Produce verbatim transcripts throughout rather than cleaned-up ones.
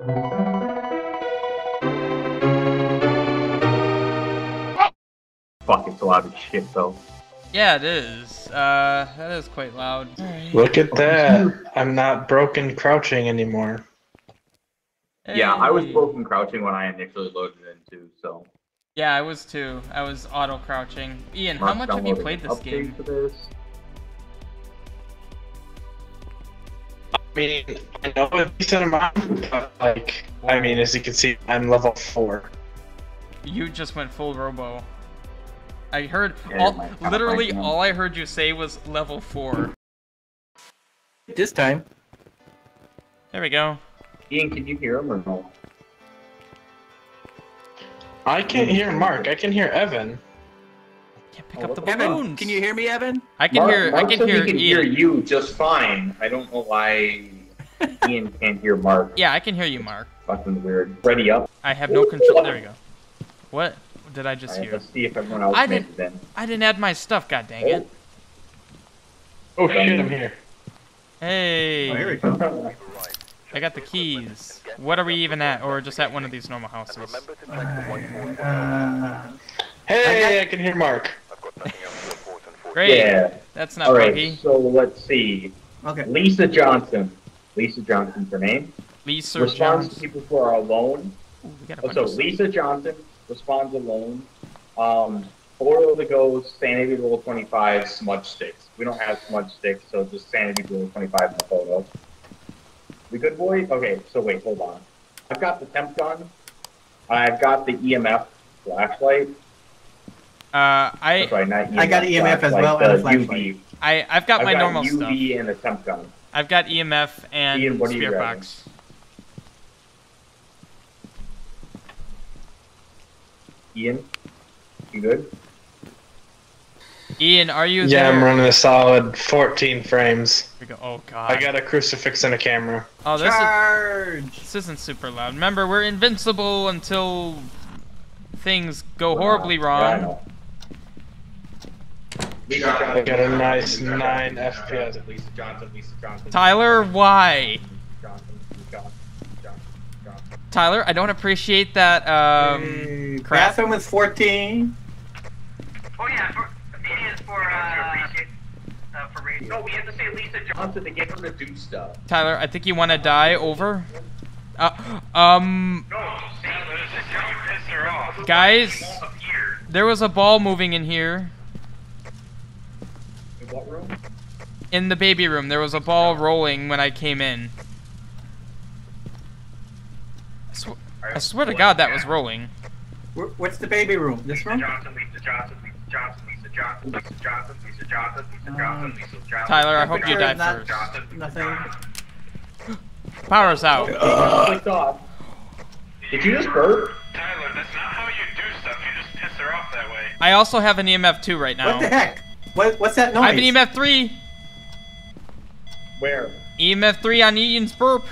Fuck, it's loud as shit though. Yeah, it is. Uh, that is quite loud. Right. Look at that. I'm not broken crouching anymore. Hey. Yeah, I was broken crouching when I initially loaded in too, so. Yeah, I was too. I was auto crouching. Ian, Mark, how much have you played this game? This. I mean, I know a decent amount, but like, I mean, as you can see, I'm level four. You just went full Robo. I heard, yeah, all, literally all I heard you say was level four. This time. There we go. Ian, can you hear him or no? I can't hear Mark, I can hear Evan. I can't pick oh, up the balloons. Can you hear me, Evan? I can Mark, hear, Mark I can, hear, he can Ian. hear you just fine. I don't know why Ian can't hear Mark. Yeah, I can hear you, Mark. Fucking weird. Ready up. I have no control, there we go. What? Did I just right, hear? Let's see if everyone else I didn't. It I didn't add my stuff. God dang it! Oh, oh shit! I'm here. Hey. Oh, here we go. I got the keys. What are we even at, or just at one of these normal houses? Uh, uh, hey, I, got... I can hear Mark. Great. Yeah. That's not buggy. Right, so let's see. Okay. Lisa Johnson. Lisa Johnson's her name. Lisa Johnson. Responds to people who are alone. Ooh, we got a bunch so of Lisa Johnson. Responds alone. Um, Boreal the Ghost, Sanity Roll twenty-five, Smudge Sticks. We don't have Smudge Sticks, so just Sanity Roll twenty-five in the photo. We good, boys? Okay, so wait, hold on. I've got the temp gun. I've got the E M F flashlight. Uh, I right, E M F, I got E M F as well and a flashlight. I, I've got I've my got normal U V stuff. U V and the temp gun. I've got E M F and Ian, Spirit Box. Ian, you good? Ian, are you yeah, there? Yeah, I'm running a solid fourteen frames. We go. Oh, God. I got a crucifix and a camera. Oh, this, Charge! Is, this isn't super loud. Remember, we're invincible until things go horribly wrong. Yeah, I, I got a nice nine F P S. Lisa Johnson, Lisa Johnson. Tyler, why? Tyler, I don't appreciate that, um, mm, crap. Bathroom is fourteen. Oh, yeah, for, it is for, uh, uh for radio. No, we have to say Lisa Johnson to get her to do stuff. Tyler, I think you want to die, over. Uh, um... No, Tyler, this is how you piss her off. Guys, there was a ball moving in here. In what room? In the baby room. There was a ball rolling when I came in. I swear to God, that was rolling. What's the baby room? This one? Tyler, I hope you die first. Nothing. Power's out. Uh, Did you just burp? Tyler, that's not how you do stuff. You just piss her off that way. I also have an E M F two right now. What the heck? What, what's that noise? I have an E M F three. Where? E M F three on Ian's burp.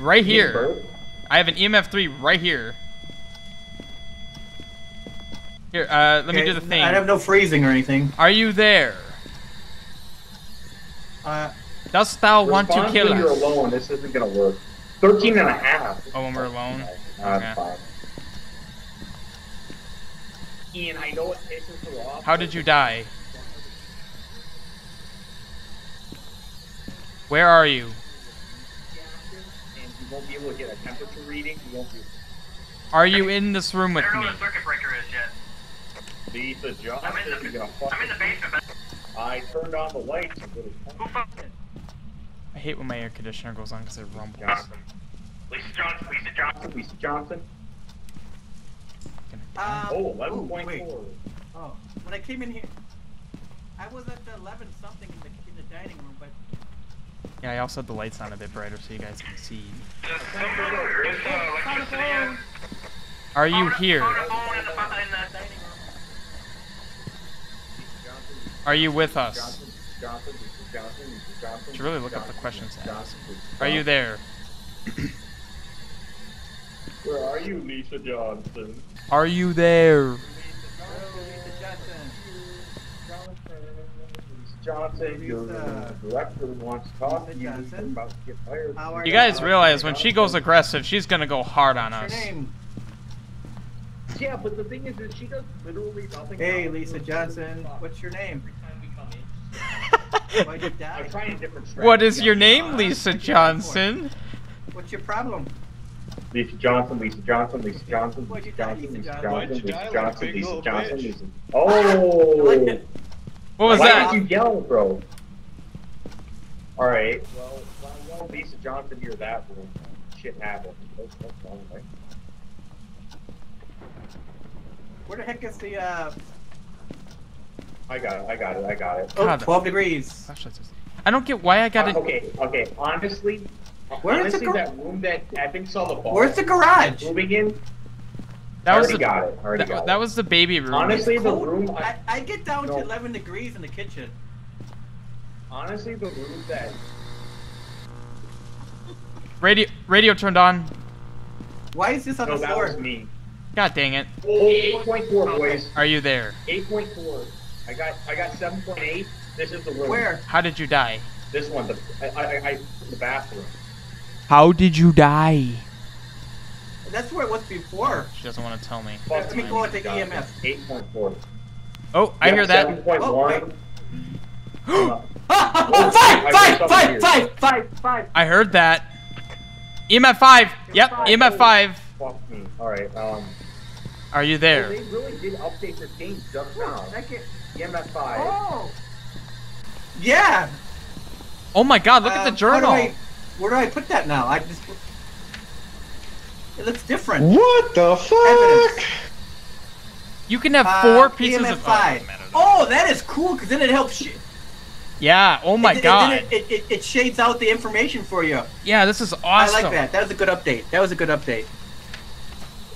Right here. I have an E M F three right here. Here, uh, let okay, me do the thing. I have no freezing or anything. Are you there? Uh, Dost thou want to kill us? You're alone. This isn't gonna work. thirteen and a half. Oh, when we're alone? Uh, okay. Fine. Ian, I know it pisses her off. How did you die? Where are you? Won't be able to get a temperature reading. You won't be able to... Are you in this room with me? I don't know what the circuit breaker is yet. Lisa Johnson, I'm in the, you're gonna fuck I'm in the basement. I turned on the lights. Who fucked it? I hate when my air conditioner goes on because it rumbles. Johnson. Lisa Johnson, Lisa Johnson, Lisa Johnson. Um, oh, eleven point four. Oh, when I came in here, I was at the eleven something in the, in the dining room, but. Yeah, I also had the lights on a bit brighter so you guys can see. Are you here? Are you with us? Should really look up the questions to ask. Are you there? Where are you, Lisa Johnson? Are you there? Johnson, your director, wants to talk to you. About to get fired. You, you guys realize when she goes aggressive, she's gonna go hard on us. Yeah, but the thing is, is she does literally nothing. Hey, Lisa Johnson, what's your name? What is your name, Lisa Johnson? What's your problem? Lisa Johnson, Lisa Johnson, Lisa Johnson, Lisa Johnson, Lisa Johnson, Lisa Johnson, Lisa Johnson, Lisa. Oh! What was that? Why did you yell, bro? All right. Well, well, Lisa Johnson, hear that, bro. Shit happened. Where the heck is the? uh... I got it. I got it. I got it. Oh, twelve degrees. I don't get why I got it. Uh, okay. Okay. Honestly. Where Honestly, is the that room that I think saw the ball? Where's the garage? Moving in. That was the, got it. Already that, got it. That was the baby room. Honestly, the room. I, I get down no. to eleven degrees in the kitchen. Honestly, the room that. Radio, radio turned on. Why is this on no, the floor? That was me. God dang it. eight point four, boys. Are you there? eight point four. I got, I got seven point eight. This is the room. Where? How did you die? This one, the, I, I, I, the bathroom. How did you die? That's where it was before. She doesn't want to tell me. Well, let me go with the E M F. eight point four. Oh, I yeah, hear that. seven point one. Oh, oh, oh, five, five, five, five, five, five. I heard that. E M F five. Yep, E M F five. Fuck me. All right. Um. Are you there? They really did update this game just now. E M F five. Oh. Yeah. Oh my God! Look uh, at the journal. Where do, I, where do I put that now? I just. It looks different. What the fuck? Evidence. You can have uh, four pieces of five. Oh, that is cool because then it helps. Sh yeah. Oh my it, God. It, it, it, it shades out the information for you. Yeah, this is awesome. I like that. That was a good update. That was a good update.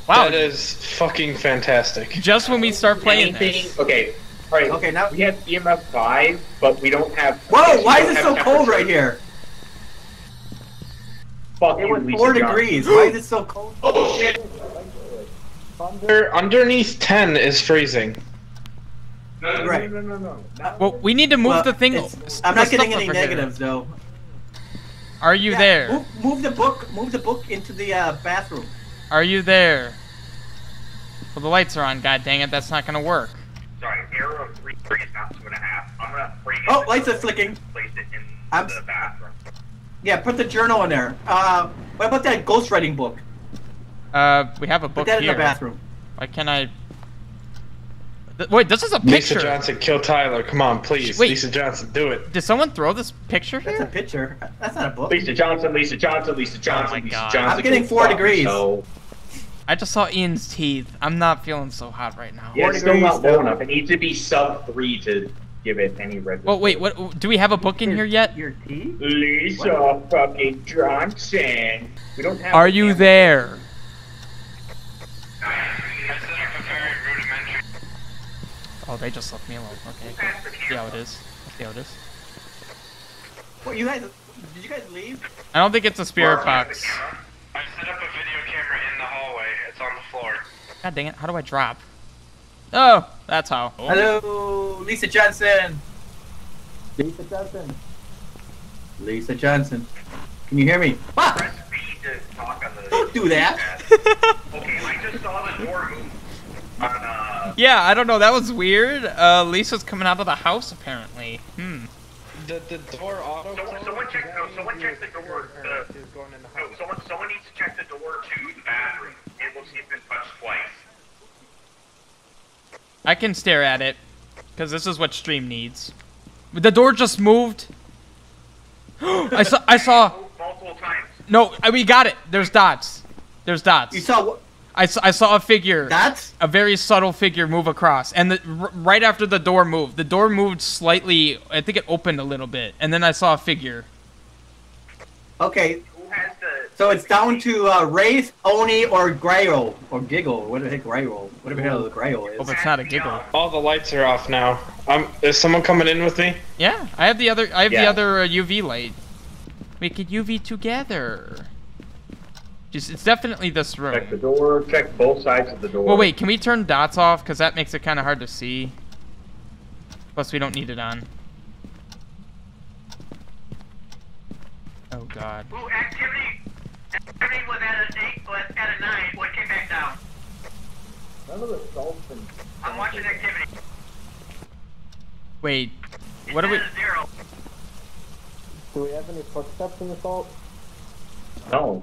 Wow. That is fucking fantastic. Just when we start playing this. Okay. All right. Okay. Now we have E M F five, but we don't have. Whoa! Why is it so cold right here? Fuck it was four degrees. Why is it so cold? Oh shit! Under underneath ten is freezing. No, right. No, no, no, no. Well, we need to move well, the thing. I'm not getting any negatives though. Are you yeah, there? Move, move the book. Move the book into the uh, bathroom. Are you there? Well, the lights are on. God dang it! That's not gonna work. Sorry, arrow three three is not two and a half. I'm gonna bring it. Oh, lights are flicking. Place it in I'm... the bathroom. Yeah, put the journal in there. Uh, what about that ghostwriting book? Uh, we have a book here. Put that here. in the bathroom. Why can't I? Th wait, this is a picture. Lisa Johnson, kill Tyler. Come on, please. Wait. Lisa Johnson, do it. Did someone throw this picture here? That's a picture. That's not a book. Lisa Johnson, Lisa Johnson, Lisa Johnson, oh Lisa God. Johnson. I'm getting four degrees. So... I just saw Ian's teeth. I'm not feeling so hot right now. Yeah, it's still not low enough. It needs to be sub three to give it any red. Oh wait, what? Do we have a book in here yet? Your teeth? Lisa what? fucking Johnson. We don't have. Are you there? Oh, they just left me alone. Okay. Cool. See how it is. See how it is. What you guys? Did you guys leave? I don't think it's a spirit box. I set up a video camera in the hallway. It's on the floor. God dang it. How do I drop? Oh, that's how. Oh. Hello, Lisa Johnson. Lisa Johnson. Lisa Johnson. Can you hear me? Ah! Press B to talk on the don't do that. Okay, I just saw the door move. On, uh... Yeah, I don't know. That was weird. Uh, Lisa's coming out of the house, apparently. Hmm. The, the door auto. Someone, someone check. No, someone check the door. Uh, no, someone, someone needs to check the door to the bathroom, and we'll see if it's touched twice. I can stare at it, because this is what stream needs. The door just moved. I saw. I saw. Multiple times. No, I, we got it. There's dots. There's dots. You saw what? I saw. I saw a figure. Dots. A very subtle figure move across, and the, r right after the door moved, the door moved slightly. I think it opened a little bit, and then I saw a figure. Okay. Who has the so it's down to uh, Wraith, Oni, or Goryo, or Giggle. What the heck, Goryo? Whatever the hell the Goryo is. Hope it's not a Giggle. All the lights are off now. Um, is someone coming in with me? Yeah, I have the other. I have yeah. the other uh, U V light. We could U V together. Just, it's definitely this room. Check the door. Check both sides of the door. Well, wait. Can we turn dots off? Because that makes it kind of hard to see. Plus, we don't need it on. God. Well, activity, activity was at an eight, was at a nine, what came back down? None of the dolphins. I'm watching activity. Wait, it's what are we? Zero. Do we have any footsteps in the salt? No.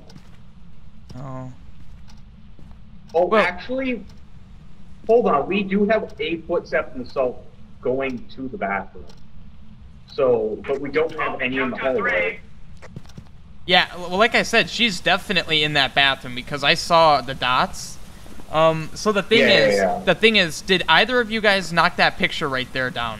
No. Oh, well, actually, hold on. We do have a footstep in the salt going to the bathroom. So, but we don't have any in the hallway. Yeah, well, like I said, she's definitely in that bathroom because I saw the dots. Um, so the thing yeah, is, yeah, yeah. the thing is, did either of you guys knock that picture right there down?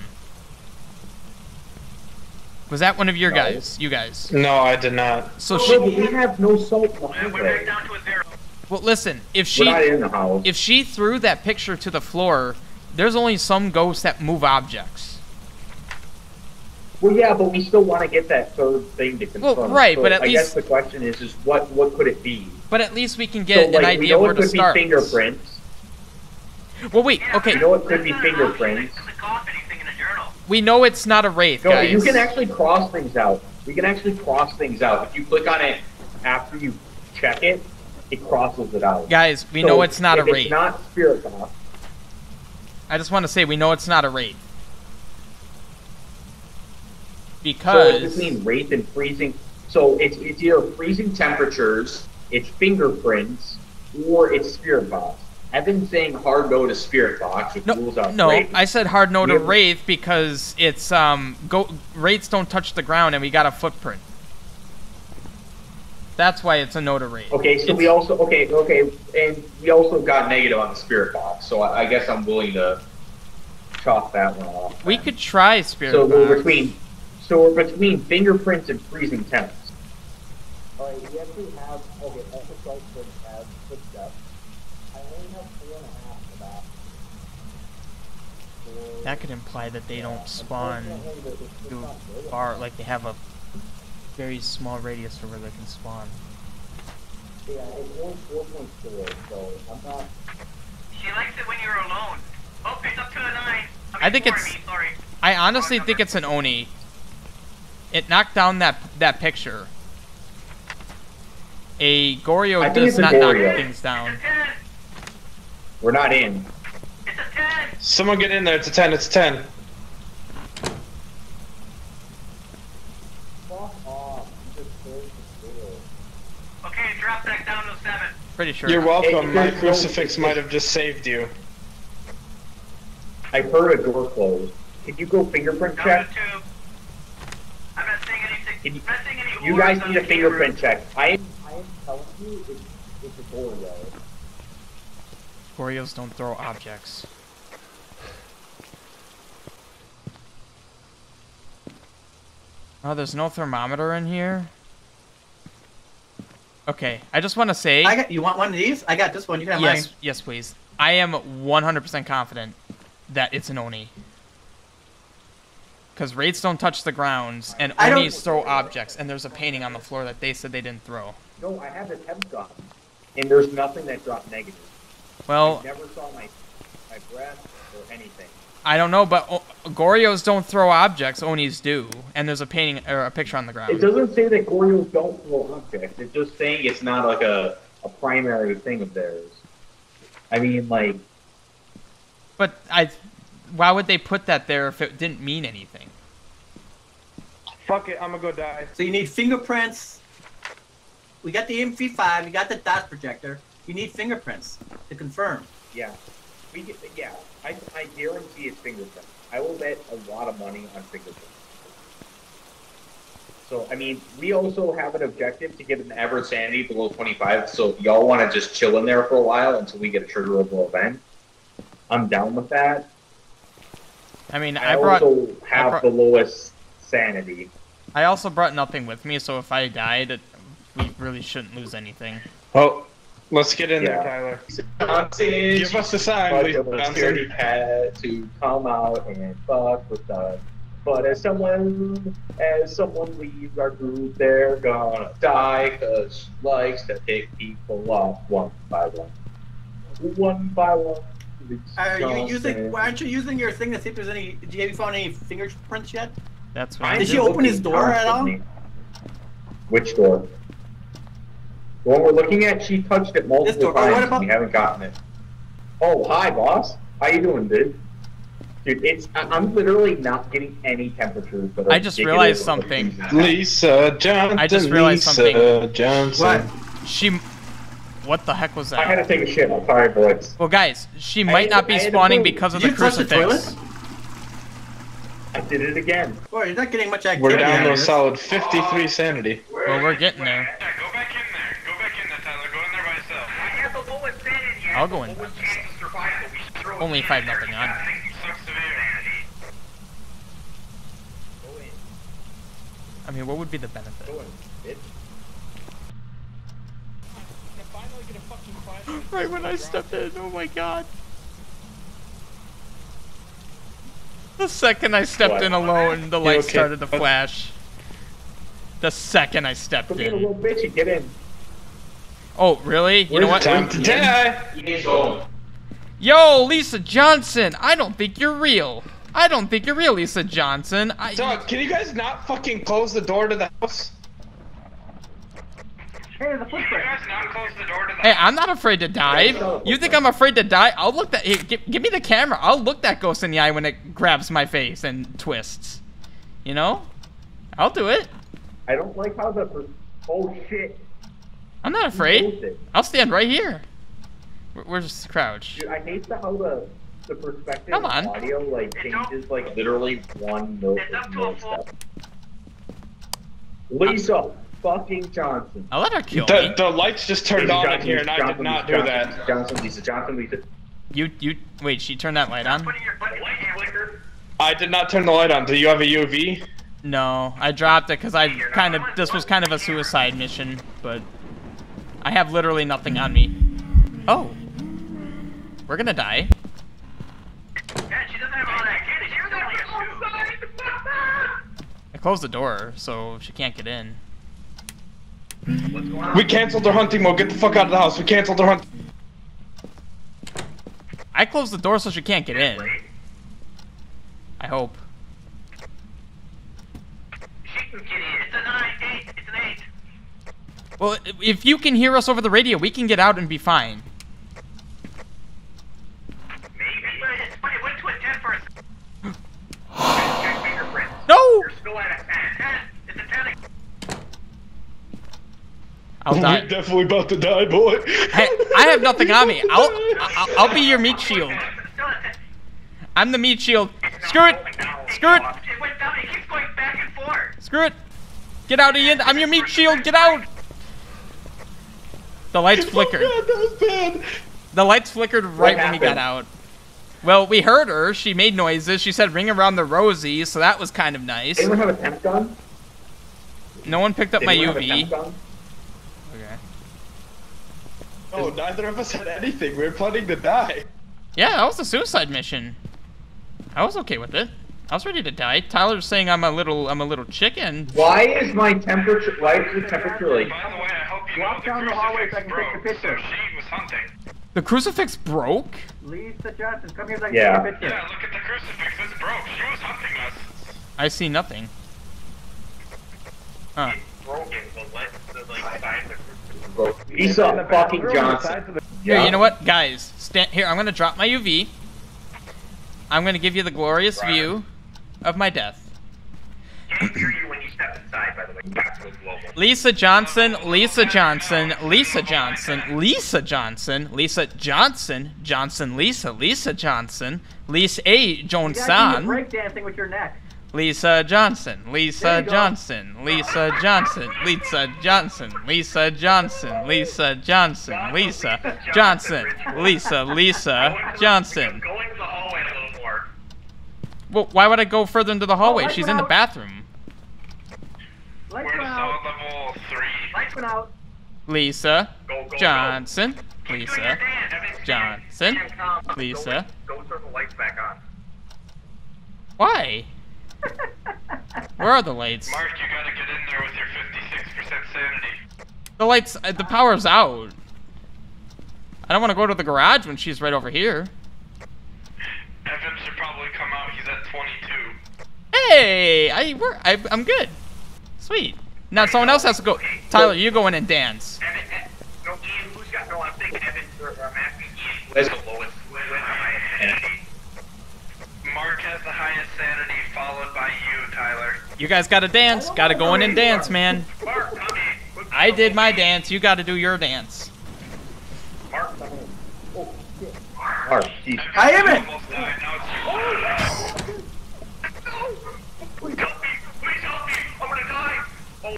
Was that one of your no. guys? You guys? No, I did not. So well, she. We have no salt. We're back down to a zero. Well, listen. If she, We're not in the house. If she threw that picture to the floor, there's only some ghosts that move objects. Well, yeah, but we still want to get that third thing to confirm. Well, right, so but at I least I guess the question is, is what what could it be? But at least we can get so, like, an idea where to start. We know it could be fingerprints. Well, wait. Okay. We know it could be fingerprints. We know it's not a wraith, no, guys. You can actually cross things out. We can actually cross things out. If you click on it after you check it, it crosses it out. Guys, we so know it's not a wraith. It's not spirit box. I just want to say we know it's not a wraith. Because... So it's between wraith and freezing. So it's, it's either freezing temperatures, it's fingerprints, or it's spirit box. I've been saying hard no to spirit box. It no, rules out no wraith. I said hard no to wraith because it's um go wraiths don't touch the ground and we got a footprint. That's why it's a no to wraith. Okay, so it's, we also okay okay and we also got negative on the spirit box, so I, I guess I'm willing to chop that one off. Then. We could try spirit. So box. we're between so we're between fingerprints and freezing temps. All right, we actually have okay. Episode has footsteps. That could imply that they don't spawn too far, like they have a very small radius for where they can spawn. Yeah, it's only four point zero, so I'm not... She likes it when you're alone. Oh, it's up to a nine. I, mean, I think it's... Sorry. I honestly think it's an Oni. It knocked down that that picture. A Goryo does not knock things down. We're not in. It's a ten. Someone get in there. It's a ten. It's a ten. Fuck off. Okay, drop back down to seven. Pretty sure. You're welcome. Hey, My hey, crucifix hey, might have just saved you. I heard a door close. Did you go fingerprint down check? To two. I'm not seeing anything. You, I'm not seeing any you guys need a fingerprint check. I I am telling you, it's, it's a door though. Goryos don't throw objects. Oh, there's no thermometer in here. Okay, I just want to say. I got, you want one of these? I got this one. You can have yes, mine. Yes, please. I am one hundred percent confident that it's an Oni. Because wraiths don't touch the grounds, and Onis throw objects, and there's a painting on the floor that they said they didn't throw. No, I have the temp drop, and there's nothing that dropped negative. Well, I never saw my, my breath or anything. I don't know, but o Goryos don't throw objects. Onis do, and there's a painting or a picture on the ground. It doesn't say that Goryos don't throw objects. It's just saying it's not like a a primary thing of theirs. I mean, like. But I, why would they put that there if it didn't mean anything? Fuck it, I'm gonna go die. So you need fingerprints. We got the M P five. You got the dot projector. You need fingerprints to confirm. Yeah, we get, yeah. I I guarantee it's fingerprints. I will bet a lot of money on fingerprints. So I mean, we also have an objective to get an average sanity below twenty-five. So if y'all want to just chill in there for a while until we get a triggerable event, I'm down with that. I mean, I, I brought, also have I brought, the lowest sanity. I also brought nothing with me, so if I died, it, we really shouldn't lose anything. Well. Let's get in yeah. there, Tyler. Give us a sign, please. Johnson had to come out and fuck with us. But as someone, as someone leaves our group, they're gonna die, cause she likes to pick people off one by one. One by one. Are you using, why aren't you using your thing to see if there's any, do you, have you found any fingerprints yet? That's right. Did she open his door at all? Which door? The one we're looking at, she touched it multiple this door. times. Oh, what about we haven't gotten it. Oh, hi, boss. How you doing, dude? Dude, it's I'm literally not getting any temperatures. That I just realized something. Lisa Johnson. I just realized something. Lisa Johnson. What? She. What the heck was that? I gotta take a shit. I'm sorry, boys. Well, guys, she might not be spawning because of the crucifix. I did it again. Boy, you're not getting much activity. We're down to a solid fifty-three sanity. Well, we're getting there. Go back in there. Go back in there, Tyler. Go in there by yourself. I have the lowest sanity. I'll go in. Only five nothing on. I mean, what would be the benefit? Right when I stepped in, oh my god. The second I stepped what? in alone, the light okay? started to flash. The second I stepped in. Being a little bitchy, get in. Oh, really? You Where's know what? Time to die. Die. Yo, Lisa Johnson, I don't think you're real. I don't think you're real, Lisa Johnson. I... Doug, can you guys not fucking close the door to the house? Hey, the footprint. Hey, I'm not afraid to dive. You think I'm afraid to die? I'll look that. Hey, give, give me the camera. I'll look that ghost in the eye when it grabs my face and twists. You know, I'll do it. I don't like how the. Oh shit! I'm not afraid. I'll stand right here. We're just crouch. Dude, I hate the, how the the perspective of audio like changes like literally one note. Lisa. Fucking Johnson. I let her kill the, me. The lights just turned Lisa on Johnson, in here, and Johnson, I did not Johnson, do that. Johnson, Lisa, Johnson, Lisa. You, you, wait. She turned that light on. I did not turn the light on. Do you have a U V? No, I dropped it because I kind of. This was kind of a suicide mission, but I have literally nothing on me. Oh, we're gonna die. I closed the door, so she can't get in. We canceled their hunting mode. Get the fuck out of the house. We canceled their hunt. I closed the door so she can't get in. I hope. She can get in. It's an eight. It's an eight. Well, if you can hear us over the radio, we can get out and be fine. Maybe. No. I'll die. You're definitely about to die, boy. Hey, I have nothing on me. I'll, I'll I'll be your meat shield. I'm the meat shield. Screw it. Screw it. Screw it. Get out, Ian. I'm your meat shield. Get out. The lights flickered. The lights flickered right when we got out. Well, we heard her. She made noises. She said ring around the rosy, so that was kind of nice. Anyone have a temp gun? No one picked up my U V. No, neither of us had anything. We were planning to die. Yeah, that was a suicide mission. I was okay with it. I was ready to die. Tyler's saying I'm a little, I'm a little chicken. Why is my temperature? Why is the temperature like? By the way, I hope you walk down the hallway so I can take the picture. So she was hunting. The crucifix broke. Lisa Johnson, come here so I can yeah. take a picture. Yeah, look at the crucifix. It's broke. She was hunting us. I see nothing. Huh. It's broken. The lights, the like signs are. He's a fucking Johnson. Here, you know what, guys? Stand here. I'm gonna drop my U V. I'm gonna give you the glorious Brian. view of my death. Can't hear you when you step inside, by the way. Lisa Johnson, Lisa Johnson, Lisa Johnson, Lisa Johnson, Lisa Johnson, Johnson, Lisa, Lisa Johnson, Lisa A. Johnson. Break dancing with your neck. Lisa Johnson, Lisa Johnson, Lisa Johnson, Lisa Johnson, Lisa Johnson, Lisa Johnson, Lisa Johnson, Lisa, Lisa Johnson. Well, why would I go further into the hallway? She's in the bathroom. We're solid level three. Lisa Johnson, Lisa Johnson, Lisa. Go turn the lights back on. Why? Where are the lights? Mark, you gotta get in there with your fifty-six percent sanity. The lights, uh, the power's out. I don't want to go to the garage when she's right over here. Evan should probably come out. He's at twenty-two. Hey, I, we're, I I'm good. Sweet. Now someone else has to go. Tyler, you go in and dance. Where's the lowest? Mark has the highest sanity, followed by you, Tyler. You guys gotta dance. Gotta go in and dance, man. I did my dance. You gotta do your dance. Mark. Mark. I am it. Please help me. Please help me. I'm gonna die. Oh.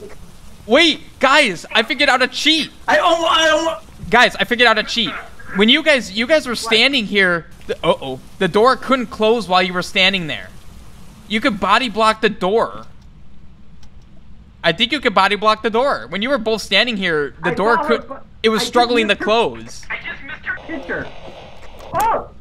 Wait, guys. I figured out a cheat. I don't. I don't. Guys, I figured out a cheat. When you guys, you guys were standing here, the, uh oh, the door couldn't close while you were standing there. You could body block the door. I think you could body block the door. When you were both standing here, the I door could, it was I struggling to close. I just missed your picture. Oh!